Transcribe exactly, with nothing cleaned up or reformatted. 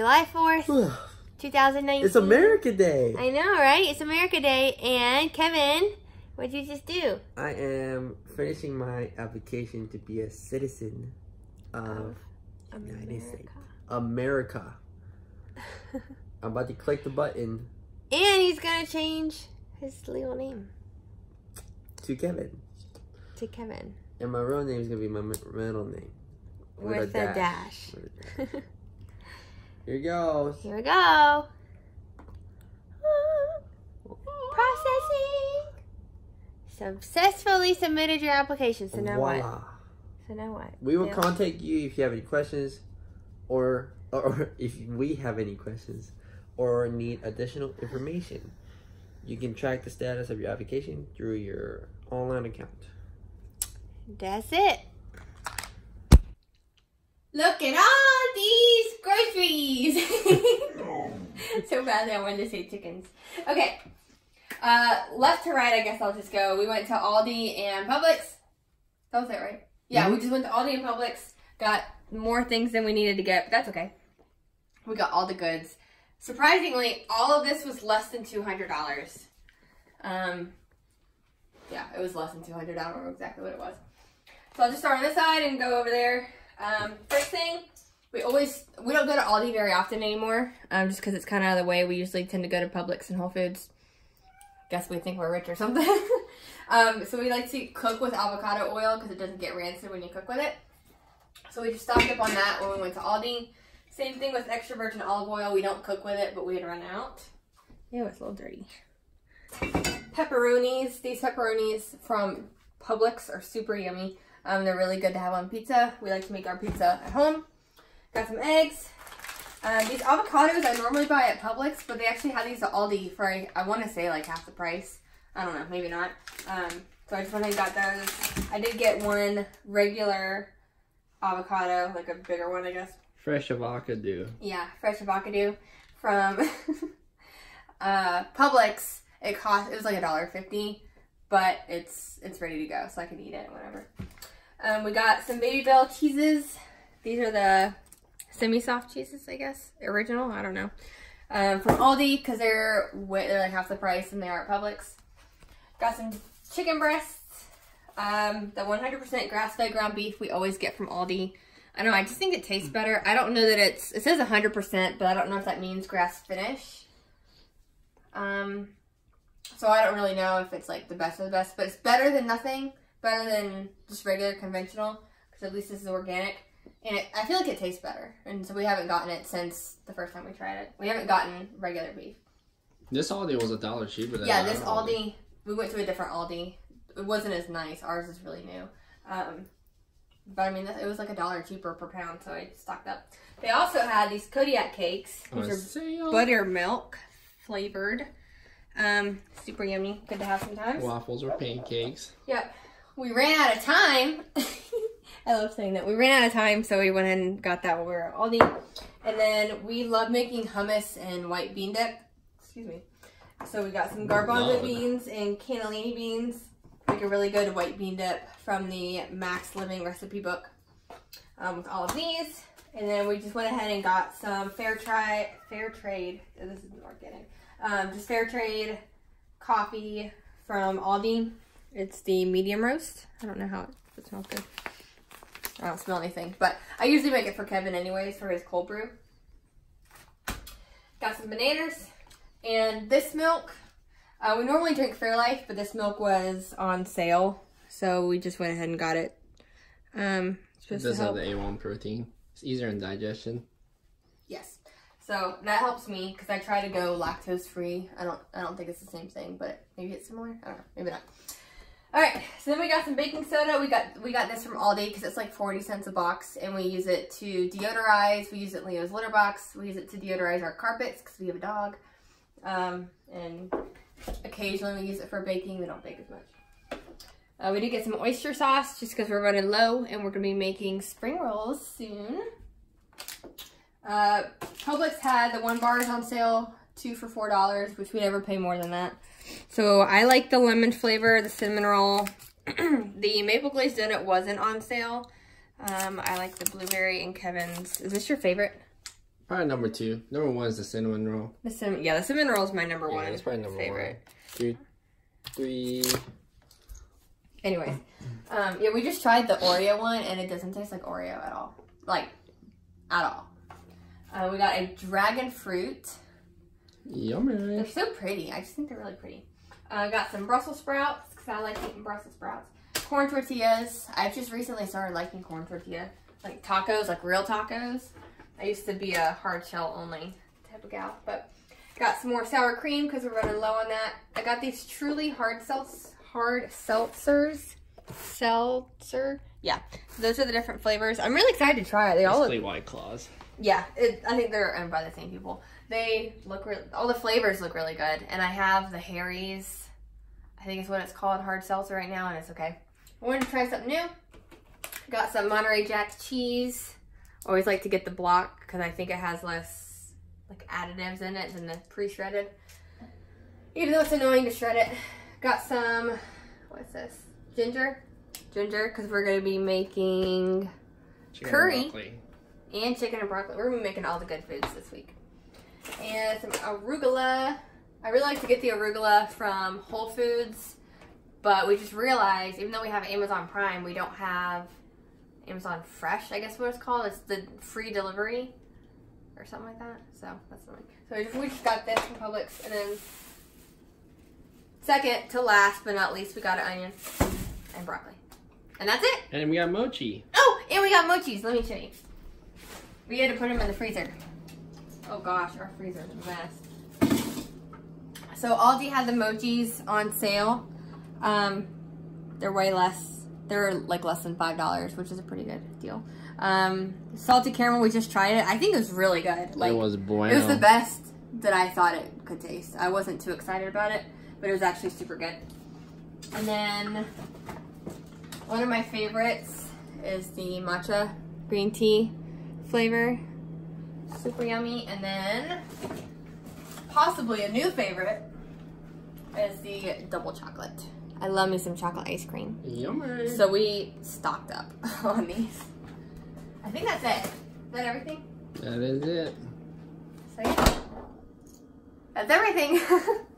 July fourth, two thousand nineteen. It's America Day. I know, right? It's America Day. And Kevin, what'd you just do? I am finishing my application to be a citizen of the United States. America. I'm about to click the button. And he's going to change his legal name. To Kevin. To Kevin. And my real name is going to be my middle name. With, With a, a dash. dash. With a dash. Here it goes. Here we go. Processing. Successfully submitted your application. So now Voila. what? So now what? We will now contact you if you have any questions or, or if we have any questions or need additional information. You can track the status of your application through your online account. That's it. Look at all these groceries. So bad I wanted to say chickens. Okay. Uh, left to right, I guess I'll just go. We went to Aldi and Publix. That was it, right? Yeah, mm-hmm. We just went to Aldi and Publix. Got more things than we needed to get, but that's okay. We got all the goods. Surprisingly, all of this was less than two hundred dollars. Um, yeah, it was less than two hundred dollars. I don't know exactly what it was. So I'll just start on this side and go over there. Um, first thing, we always, we don't go to Aldi very often anymore, um, just because it's kind of out of the way. We usually tend to go to Publix and Whole Foods. Guess we think we're rich or something. um, so we like to cook with avocado oil because it doesn't get rancid when you cook with it. So we just stocked up on that when we went to Aldi. Same thing with extra virgin olive oil. We don't cook with it, but we had run out. Yeah, it's a little dirty. Pepperonis. These pepperonis from Publix are super yummy. Um, they're really good to have on pizza. We like to make our pizza at home. Got some eggs. Um, these avocados I normally buy at Publix, but they actually have these at Aldi for, I, I want to say, like half the price. I don't know, maybe not. Um, so I just went and got those. I did get one regular avocado, like a bigger one, I guess. Fresh avocado. Yeah, fresh avocado from uh, Publix. It cost, it was like a dollar fifty, but it's it's ready to go, so I can eat it, whatever. Um, we got some Babybel cheeses. These are the semi-soft cheeses, I guess. Original, I don't know. Um, from Aldi, because they're, they're like half the price than they are at Publix. Got some chicken breasts. Um, the one hundred percent grass-fed ground beef we always get from Aldi. I don't know, I just think it tastes better. I don't know that it's, it says one hundred percent, but I don't know if that means grass finish. Um, so I don't really know if it's like the best of the best, but it's better than nothing. Better than just regular conventional, because at least this is organic. And it, I feel like it tastes better. And so we haven't gotten it since the first time we tried it. We haven't gotten regular beef. This Aldi was a dollar cheaper than Yeah, this Aldi, Aldi, we went to a different Aldi. It wasn't as nice. Ours is really new. Um... But I mean, it was like a dollar cheaper per pound, so I stocked up. They also had these Kodiak cakes, which are buttermilk flavored. Um, super yummy. Good to have sometimes. Waffles or pancakes. Yep. We ran out of time. I love saying that. We ran out of time, so we went and got that while we were at Aldi. And then we love making hummus and white bean dip. Excuse me. So we got some garbanzo beans and cannellini beans. Like a really good white bean dip from the Max Living recipe book um, with all of these. And then we just went ahead and got some fair, tri fair trade, oh, this is organic, um, just fair trade coffee from Aldi. It's the medium roast. I don't know how it, it smells good. I don't smell anything, but I usually make it for Kevin anyways for his cold brew. Got some bananas and this milk. Uh, we normally drink Fairlife, but this milk was on sale, so we just went ahead and got it. Um, it does have the A one protein. It's easier in digestion. Yes, so that helps me because I try to go lactose free. I don't, I don't think it's the same thing, but maybe it's similar. I don't know, maybe not. All right, so then we got some baking soda. We got, we got this from Aldi because it's like forty cents a box, and we use it to deodorize. We use it in Leo's litter box. We use it to deodorize our carpets because we have a dog, um, and. Occasionally we use it for baking. We don't bake as much. Uh, we did get some oyster sauce just because we're running low and we're going to be making spring rolls soon. Uh, Publix had the one bars on sale, two for four dollars, which we never pay more than that. So I like the lemon flavor, the cinnamon roll. The maple glazed donut wasn't on sale. Um, I like the blueberry and Kevin's. Is this your favorite? Probably number two. Number one is the cinnamon roll. The cinnamon, yeah, the cinnamon roll is my number yeah, one. It's probably number favorite. one. Three, three. Anyways, um, yeah, we just tried the Oreo one, and it doesn't taste like Oreo at all, like at all. Uh, we got a dragon fruit. Yummy. They're so pretty. I just think they're really pretty. I uh, got some Brussels sprouts because I like eating Brussels sprouts. Corn tortillas. I've just recently started liking corn tortilla, like tacos, like real tacos. I used to be a hard shell only type of gal, but got some more sour cream because we're running low on that. I got these Truly hard seltz, hard seltzers, seltzer. Yeah, so those are the different flavors. I'm really excited to try it. They all look White Claws. Yeah, it, I think they're owned by the same people. They look really, all the flavors look really good, and I have the Harry's. I think it's what it's called, hard seltzer right now, and it's okay. I wanted to try something new. Got some Monterey Jack cheese. Always like to get the block because I think it has less like additives in it than the pre-shredded. Even though it's annoying to shred it. Got some, what's this? Ginger. Ginger, because we're going to be making chicken curry and, and chicken and broccoli. We're going to be making all the good foods this week. And some arugula. I really like to get the arugula from Whole Foods, but we just realized, even though we have Amazon Prime, we don't have Amazon Fresh, I guess what it's called. It's the free delivery or something like that. So that's something. So we just got this from Publix. And then second to last but not least, we got an onion and broccoli. And that's it. And we got mochi. Oh, and we got mochis. Let me show you. We had to put them in the freezer. Oh gosh, our freezer is a mess. So Aldi had the mochis on sale. Um, they're way less. They're like less than five dollars, which is a pretty good deal. Um, salted caramel, we just tried it. I think it was really good. Like, it was bueno. It was the best that I thought it could taste. I wasn't too excited about it, but it was actually super good. And then one of my favorites is the matcha green tea flavor. Super yummy. And then possibly a new favorite is the double chocolate. I love me some chocolate ice cream. Yummy. So we stocked up on these. I think that's it. Is that everything? That is it. So yeah. That's everything.